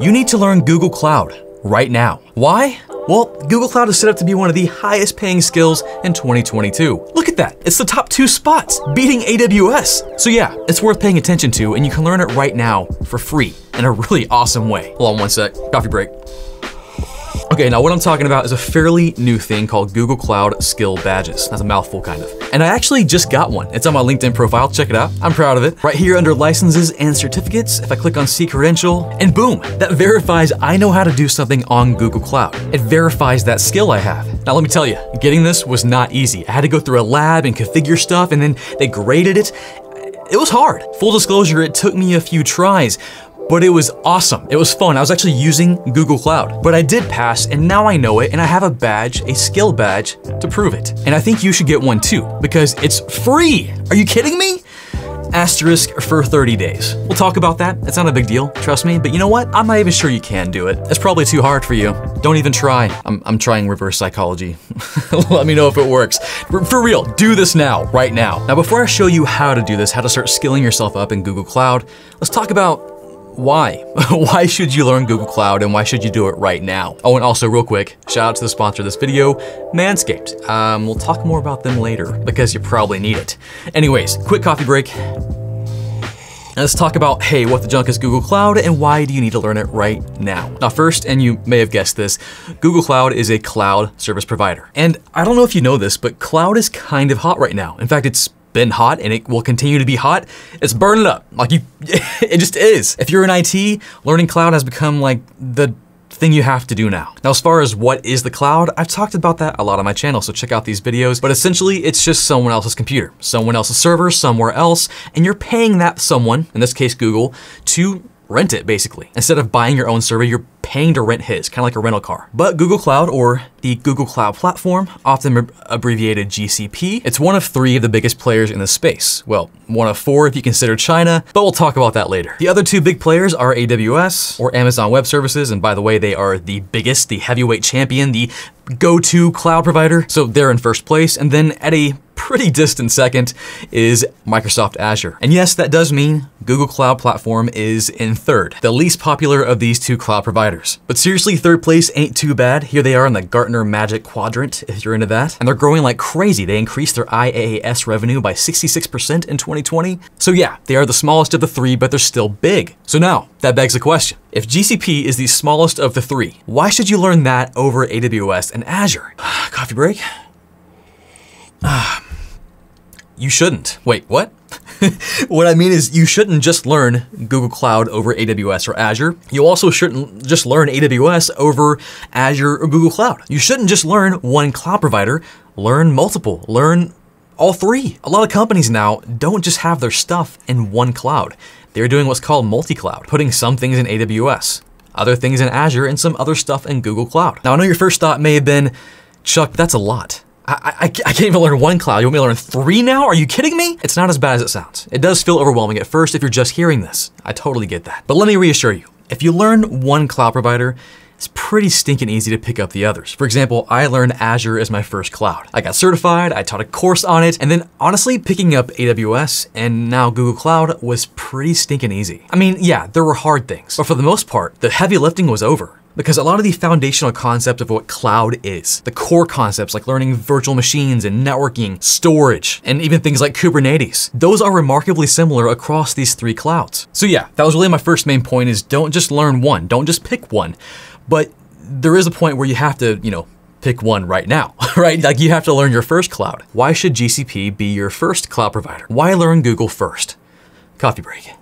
you need to learn Google Cloud right now. Why? Well, Google Cloud is set up to be one of the highest paying skills in 2022. Look at that, it's the top 2 spots, beating AWS. So yeah, it's worth paying attention to, and you can learn it right now for free in a really awesome way. Hold on one sec, coffee break. Okay, now what I'm talking about is a fairly new thing called Google Cloud Skill Badges. That's a mouthful, kind of. And I actually just got one. It's on my LinkedIn profile, check it out. I'm proud of it. Right here under licenses and certificates, if I click on see credential, and boom, that verifies I know how to do something on Google Cloud. It verifies that skill I have. Now let me tell you, getting this was not easy. I had to go through a lab and configure stuff, and then they graded it. It was hard. Full disclosure, it took me a few tries, but it was awesome. It was fun. I was actually using Google Cloud, but I did pass, and now I know it, and I have a badge, a skill badge, to prove it. And I think you should get one too, because it's free. Are you kidding me? Asterisk for 30 days. We'll talk about that. It's not a big deal, trust me. But you know what? I'm not even sure you can do it. It's probably too hard for you. Don't even try. I'm trying reverse psychology. Let me know if it works. For real, do this now, right now. Now, before I show you how to do this, how to start skilling yourself up in Google Cloud, let's talk about why? Why should you learn Google Cloud, and why should you do it right now? Oh, and also real quick, shout out to the sponsor of this video, Manscaped. We'll talk more about them later because you probably need it. Anyways, quick coffee break. Let's talk about, hey, what the junk is Google Cloud, and why do you need to learn it right now? Now first, and you may have guessed this, Google Cloud is a cloud service provider. And I don't know if you know this, but cloud is kind of hot right now. In fact, it's been hot, and it will continue to be hot. It's burning up, like you, it just is. If you're in IT, learning cloud has become like the thing you have to do now. Now, as far as what is the cloud, I've talked about that a lot on my channel, so check out these videos, but essentially it's just someone else's computer, someone else's server, somewhere else, and you're paying that someone, in this case, Google, to rent it basically. Instead of buying your own server, you're paying to rent his, kind of like a rental car. But Google Cloud, or the Google Cloud Platform, often abbreviated GCP, it's one of 3 of the biggest players in the space. Well, one of 4 if you consider China, but we'll talk about that later. The other 2 big players are AWS, or Amazon Web Services, and by the way, they are the biggest, the heavyweight champion, the go-to cloud provider, so they're in first place. And then at a pretty distant second is Microsoft Azure. And yes, that does mean Google Cloud Platform is in 3rd, the least popular of these 2 cloud providers. But seriously, 3rd place ain't too bad. Here they are in the Gartner Magic Quadrant, if you're into that. And they're growing like crazy. They increased their IaaS revenue by 66% in 2020. So yeah, they are the smallest of the 3, but they're still big. So now that begs the question, if GCP is the smallest of the 3, why should you learn that over AWS and Azure? Coffee break. You shouldn't. Wait, what? What I mean is you shouldn't just learn Google Cloud over AWS or Azure. You also shouldn't just learn AWS over Azure or Google Cloud. You shouldn't just learn one cloud provider, learn multiple, learn all 3. A lot of companies now don't just have their stuff in one cloud. They're doing what's called multi-cloud, putting some things in AWS, other things in Azure, and some other stuff in Google Cloud. Now I know your first thought may have been, Chuck, that's a lot. I can't even learn one cloud. You want me to learn 3 now? Are you kidding me? It's not as bad as it sounds. It does feel overwhelming at first if you're just hearing this. I totally get that. But let me reassure you, if you learn one cloud provider, it's pretty stinking easy to pick up the others. For example, I learned Azure as my first cloud. I got certified, I taught a course on it, and then honestly, picking up AWS and now Google Cloud was pretty stinking easy. I mean, yeah, there were hard things, but for the most part, the heavy lifting was over. Because a lot of the foundational concepts of what cloud is, the core concepts like learning virtual machines and networking, storage, and even things like Kubernetes, those are remarkably similar across these 3 clouds. So yeah, that was really my first main point is don't just learn one, don't just pick one. But there is a point where you have to, you know, pick one right now, right? Like you have to learn your first cloud. Why should GCP be your first cloud provider? Why learn Google first? Coffee break.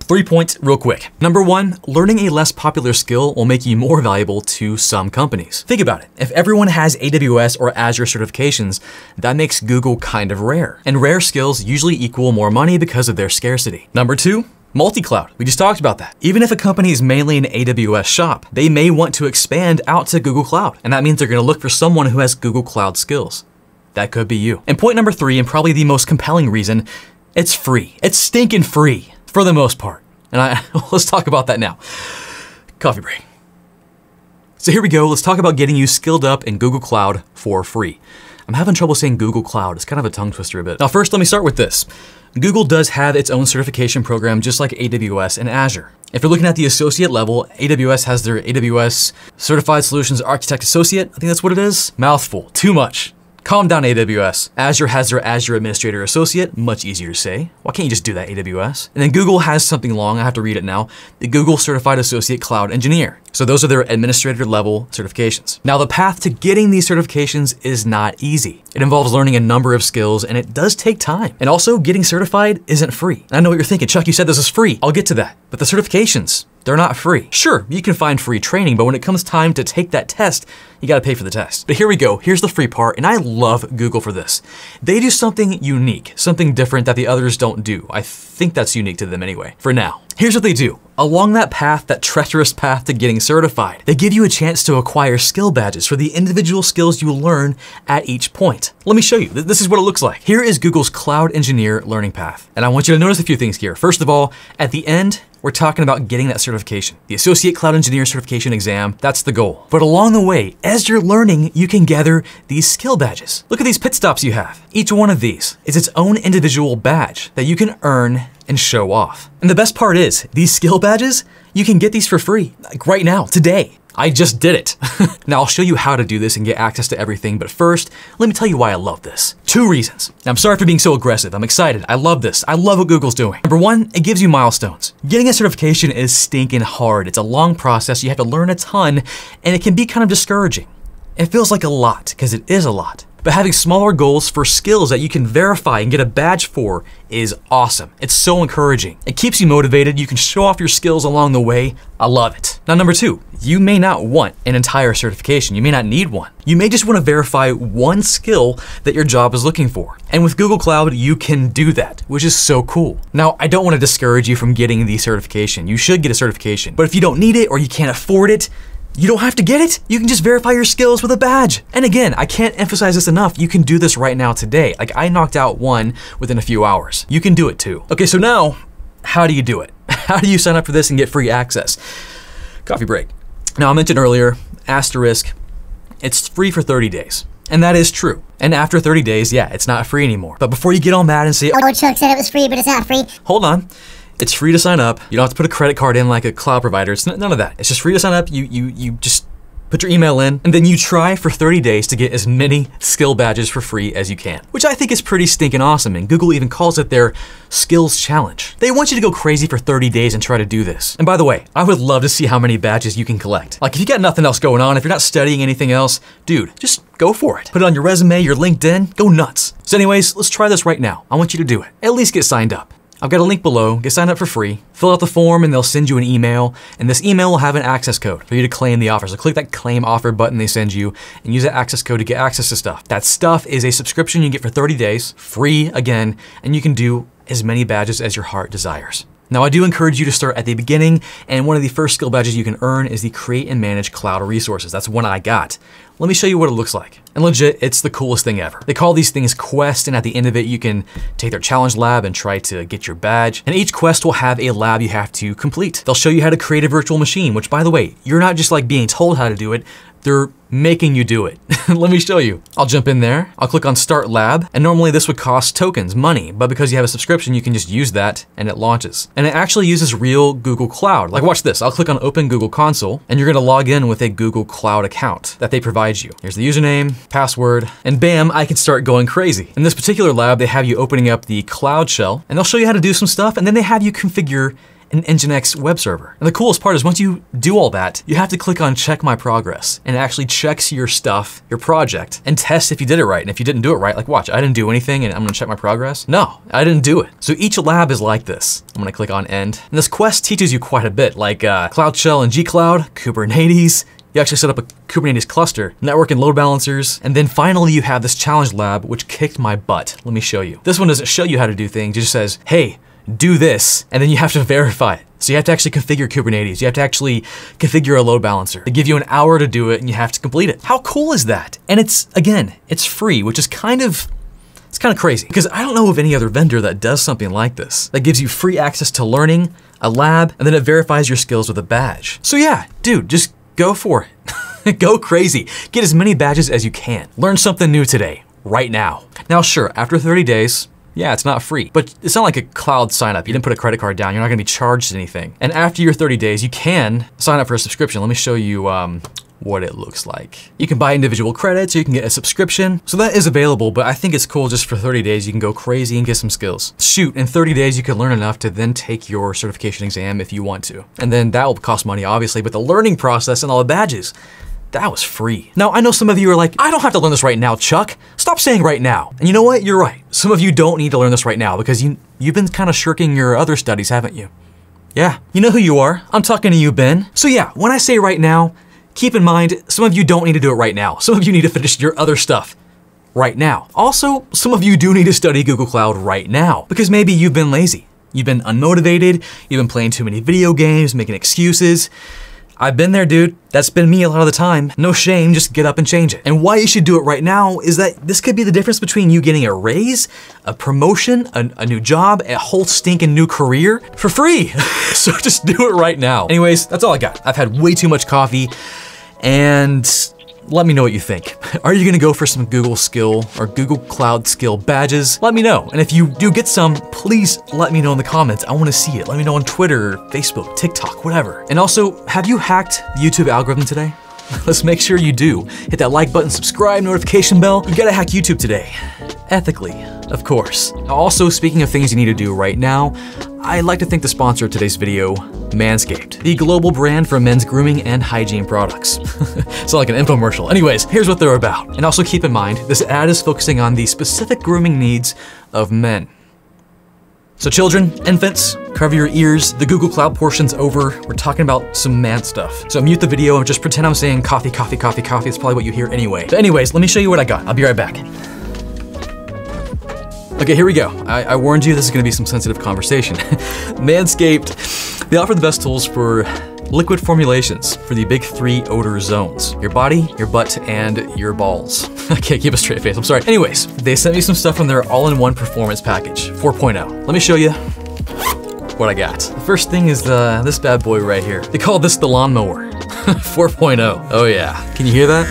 3 points real quick. Number 1, learning a less popular skill will make you more valuable to some companies. Think about it. If everyone has AWS or Azure certifications, that makes Google kind of rare. And rare skills usually equal more money because of their scarcity. Number 2, multi-cloud. We just talked about that. Even if a company is mainly an AWS shop, they may want to expand out to Google Cloud. And that means they're gonna look for someone who has Google Cloud skills. That could be you. And point number 3, and probably the most compelling reason, it's free. It's stinking free. For the most part. And let's talk about that now. Coffee break. So here we go. Let's talk about getting you skilled up in Google Cloud for free. I'm having trouble saying Google Cloud. It's kind of a tongue twister a bit. Now, first, let me start with this. Google does have its own certification program, just like AWS and Azure. If you're looking at the associate level, AWS has their AWS Certified Solutions Architect Associate. I think that's what it is. Mouthful, too much. Calm down, AWS. Azure has their Azure Administrator Associate, much easier to say. Why can't you just do that, AWS? And then Google has something long, I have to read it now, the Google Certified Associate Cloud Engineer. So those are their administrator level certifications. Now the path to getting these certifications is not easy. It involves learning a number of skills and it does take time. And also getting certified isn't free. I know what you're thinking, Chuck, you said this is free. I'll get to that, but the certifications, they're not free. Sure, you can find free training, but when it comes time to take that test, you gotta pay for the test. But here we go, here's the free part, and I love Google for this. They do something unique, something different that the others don't do. I think that's unique to them anyway, for now. Here's what they do. Along that path, that treacherous path to getting certified, they give you a chance to acquire skill badges for the individual skills you learn at each point. Let me show you. This is what it looks like. Here is Google's Cloud Engineer learning path. And I want you to notice a few things here. First of all, at the end, we're talking about getting that certification. The Associate Cloud Engineer Certification Exam, that's the goal. But along the way, as you're learning, you can gather these skill badges. Look at these pit stops you have. Each one of these is its own individual badge that you can earn and show off. And the best part is, these skill badges, you can get these for free, like right now, today. I just did it. Now I'll show you how to do this and get access to everything, but first, let me tell you why I love this. Two reasons. Now, I'm sorry for being so aggressive. I'm excited. I love this. I love what Google's doing. Number one, it gives you milestones. Getting a certification is stinking hard. It's a long process. You have to learn a ton, and it can be kind of discouraging. It feels like a lot, because it is a lot. But having smaller goals for skills that you can verify and get a badge for is awesome. It's so encouraging. It keeps you motivated. You can show off your skills along the way. I love it. Now, number two, you may not want an entire certification. You may not need one. You may just want to verify one skill that your job is looking for. And with Google Cloud, you can do that, which is so cool. Now, I don't want to discourage you from getting the certification. You should get a certification, but if you don't need it or you can't afford it, you don't have to get it. You can just verify your skills with a badge. And again, I can't emphasize this enough. You can do this right now today. Like I knocked out one within a few hours. You can do it too. Okay, so now, how do you do it? How do you sign up for this and get free access? Coffee break. Now I mentioned earlier, asterisk, it's free for 30 days. And that is true. And after 30 days, yeah, it's not free anymore. But before you get all mad and say, oh, Chuck said it was free, but it's not free. Hold on. It's free to sign up. You don't have to put a credit card in like a cloud provider. It's none of that. It's just free to sign up. You just put your email in and then you try for 30 days to get as many skill badges for free as you can, which I think is pretty stinking awesome. And Google even calls it their skills challenge. They want you to go crazy for 30 days and try to do this. And by the way, I would love to see how many badges you can collect. Like if you got nothing else going on, if you're not studying anything else, dude, just go for it. Put it on your resume, your LinkedIn, go nuts. So anyways, let's try this right now. I want you to do it. At least get signed up. I've got a link below, get signed up for free, fill out the form and they'll send you an email, and this email will have an access code for you to claim the offer. So click that claim offer button they send you and use that access code to get access to stuff. That stuff is a subscription you get for 30 days, free again, and you can do as many badges as your heart desires. Now I do encourage you to start at the beginning, and one of the first skill badges you can earn is the Create and Manage Cloud Resources. That's one I got. Let me show you what it looks like. And legit, it's the coolest thing ever. They call these things quests, and at the end of it, you can take their challenge lab and try to get your badge. And each quest will have a lab you have to complete. They'll show you how to create a virtual machine, which by the way, you're not just like being told how to do it, they're making you do it. Let me show you. I'll jump in there. I'll click on Start Lab. And normally this would cost tokens, money, but because you have a subscription, you can just use that and it launches. And it actually uses real Google Cloud. Like watch this. I'll click on Open Google Console and you're gonna log in with a Google Cloud account that they provide you. Here's the username, password, and bam, I can start going crazy. In this particular lab, they have you opening up the Cloud Shell and they'll show you how to do some stuff and then they have you configure an Nginx web server. And the coolest part is once you do all that, you have to click on check my progress and it actually checks your stuff, your project, and tests if you did it right. And if you didn't do it right, like watch, I didn't do anything and I'm gonna check my progress. No, I didn't do it. So each lab is like this. I'm gonna click on end. And this quest teaches you quite a bit, like Cloud Shell and G-Cloud, Kubernetes. You actually set up a Kubernetes cluster, network and load balancers, and then finally you have this challenge lab, which kicked my butt. Let me show you. This one doesn't show you how to do things. It just says, hey, do this, and then you have to verify it. So you have to actually configure Kubernetes. You have to actually configure a load balancer. They give you an hour to do it and you have to complete it. How cool is that? And it's, again, it's free, which is kind of crazy because I don't know of any other vendor that does something like this, that gives you free access to learning, a lab, and then it verifies your skills with a badge. So yeah, dude, just go for it. Go crazy. Get as many badges as you can. Learn something new today, right now. Now, sure, after 30 days, yeah, it's not free, but it's not like a cloud sign up. You didn't put a credit card down. You're not gonna be charged anything. And after your 30 days, you can sign up for a subscription. Let me show you what it looks like. You can buy individual credits, you can get a subscription. So that is available, but I think it's cool just for 30 days, you can go crazy and get some skills. Shoot, in 30 days, you can learn enough to then take your certification exam if you want to. And then that will cost money, obviously, but the learning process and all the badges, that was free. Now, I know some of you are like, I don't have to learn this right now, Chuck. Stop saying right now. And you know what? You're right. Some of you don't need to learn this right now because you've been kind of shirking your other studies, haven't you? Yeah, you know who you are. I'm talking to you, Ben. So yeah, when I say right now, keep in mind, some of you don't need to do it right now. Some of you need to finish your other stuff right now. Also, some of you do need to study Google Cloud right now because maybe you've been lazy. You've been unmotivated. You've been playing too many video games, making excuses. I've been there, dude. That's been me a lot of the time. No shame, just get up and change it. And why you should do it right now is that this could be the difference between you getting a raise, a promotion, a new job, a whole stinking new career for free. So just do it right now. Anyways, that's all I got. I've had way too much coffee, and let me know what you think. Are you gonna go for some Google Cloud Skill Badges? Let me know. And if you do get some, please let me know in the comments. I wanna see it. Let me know on Twitter, Facebook, TikTok, whatever. And also, have you hacked the YouTube algorithm today? Let's make sure you do. Hit that like button, subscribe, notification bell. You gotta hack YouTube today. Ethically, of course. Also, speaking of things you need to do right now, I'd like to thank the sponsor of today's video, Manscaped, the global brand for men's grooming and hygiene products. It's not like an infomercial. Anyways, here's what they're about. And also keep in mind, this ad is focusing on the specific grooming needs of men. So children, infants, cover your ears. The Google Cloud portion's over. We're talking about some man stuff. So mute the video and just pretend I'm saying coffee, coffee, coffee, coffee. It's probably what you hear anyway. But anyways, let me show you what I got. I'll be right back. Okay, here we go. I warned you this is gonna be some sensitive conversation. Manscaped, they offer the best tools for liquid formulations for the big three odor zones: your body, your butt, and your balls. I can't keep a straight face, I'm sorry. Anyways, they sent me some stuff from their all-in-one performance package, 4.0. Let me show you what I got. The first thing is this bad boy right here. They call this the lawnmower, 4.0. Oh yeah, can you hear that?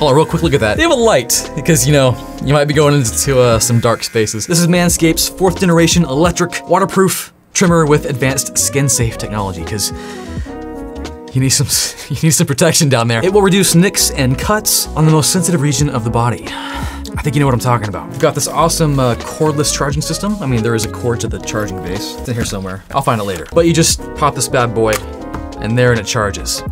Oh, real quick, look at that. They have a light because, you know, you might be going into some dark spaces. This is Manscaped's 4th generation electric waterproof trimmer with advanced skin safe technology because you need some protection down there. It will reduce nicks and cuts on the most sensitive region of the body. I think you know what I'm talking about. We've got this awesome cordless charging system. I mean, there is a cord to the charging base. It's in here somewhere. I'll find it later. But you just pop this bad boy in there and it charges.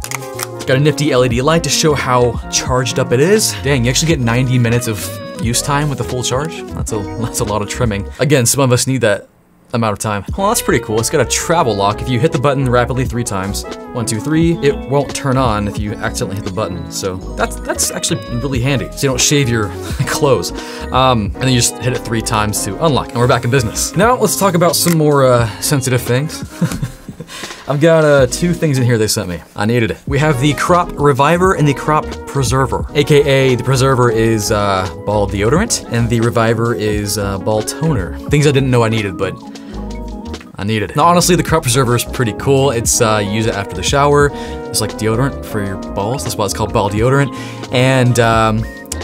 Got a nifty LED light to show how charged up it is. Dang, you actually get 90 minutes of use time with a full charge. That's a lot of trimming. Again, some of us need that amount of time. Well, that's pretty cool. It's got a travel lock. If you hit the button rapidly 3 times, 1, 2, 3, it won't turn on if you accidentally hit the button. So that's actually really handy. So you don't shave your clothes. And then you just hit it 3 times to unlock, and we're back in business. Now let's talk about some more sensitive things. I've got 2 things in here they sent me. I needed it. We have the Crop Reviver and the Crop Preserver, AKA the Preserver is ball deodorant and the Reviver is ball toner. Things I didn't know I needed, but I needed it. Now, honestly, the Crop Preserver is pretty cool. It's, you use it after the shower. It's like deodorant for your balls. That's why it's called ball deodorant, and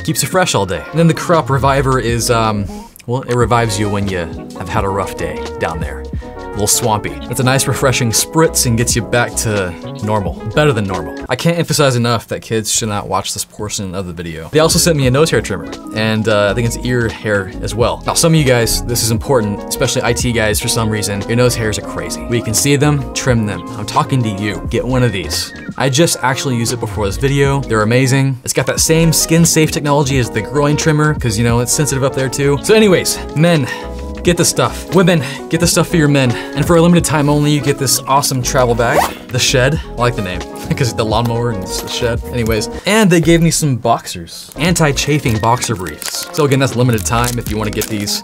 keeps you fresh all day. And then the Crop Reviver is, well, it revives you when you have had a rough day down there. A little swampy. It's a nice refreshing spritz and gets you back to normal, better than normal. I can't emphasize enough that kids should not watch this portion of the video. They also sent me a nose hair trimmer, and I think it's ear hair as well. Now, some of you guys, this is important, especially IT guys for some reason, your nose hairs are crazy. We can see them, trim them. I'm talking to you, get one of these. I just actually used it before this video. They're amazing. It's got that same skin safe technology as the groin trimmer, because you know, it's sensitive up there too. So anyways, men, get this stuff. Women, get this stuff for your men. And for a limited time only, you get this awesome travel bag, the Shed. I like the name, because the lawnmower and it's the Shed. Anyways, and they gave me some boxers, anti-chafing boxer briefs. So again, that's limited time if you want to get these.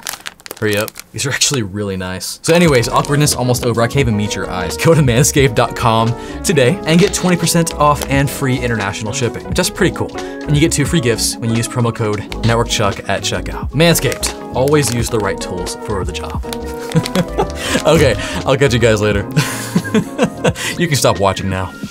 Hurry up. These are actually really nice. So anyways, awkwardness almost over. I can't even meet your eyes. Go to manscaped.com today and get 20% off and free international shipping, which is pretty cool. And you get 2 free gifts when you use promo code NetworkChuck at checkout. Manscaped, always use the right tools for the job. Okay, I'll catch you guys later. You can stop watching now.